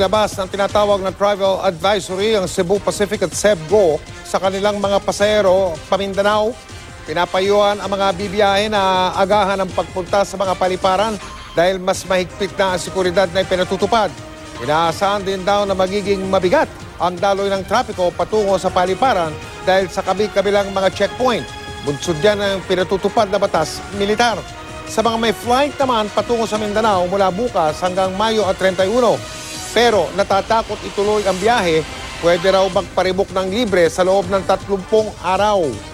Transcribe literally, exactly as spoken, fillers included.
Labas ng tinatawag na travel advisory ang Cebu Pacific at Cebgo sa kanilang mga pasahero pa Mindanao. Pinapayuhan ang mga bibiyahe na agahan ang pagpunta sa mga paliparan dahil mas mahigpit na ang seguridad na ipinatutupad. Inaasahan din daw na magiging mabigat ang daloy ng trapiko patungo sa paliparan dahil sa kabi-kabilang mga checkpoint. Bunsod yan ang pinatutupad na batas militar. Sa mga may flight naman patungo sa Mindanao mula bukas hanggang Mayo at thirty-one. Pero natatakot ituloy ang biyahe, pwede raw magparibok ng libre sa loob ng tatlumpung araw.